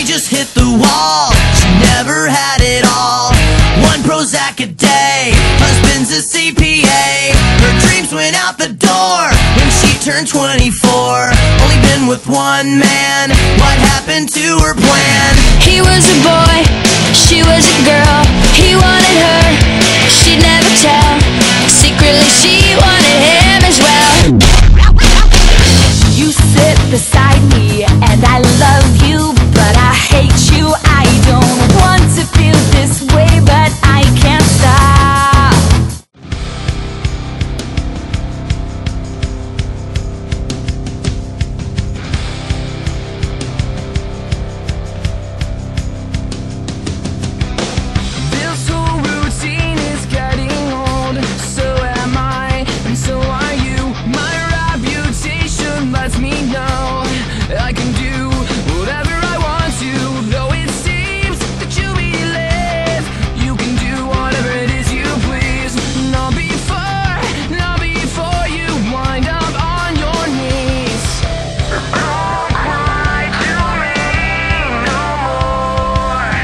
we just hit the wall. She never had it all. One Prozac a day, husband's a CPA. Her dreams went out the door when she turned 24. Only been with one man. What happened to her plan? He was a boy, she was a girl. He wanted her, she'd never tell. Secretly she wanted him as well. You sit beside me and I love you, but I hate you. I don't want to feel this way, but I can't stop. This whole routine is getting old. So am I, and so are you. My reputation lets me know I can do whatever I want to, though it seems that you believe you can do whatever it is you please. Not before you wind up on your knees. Don't cry to me no more.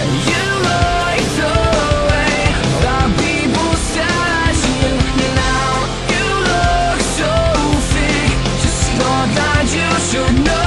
You like the way that people stare at you now. You look so fake, just thought that you should know.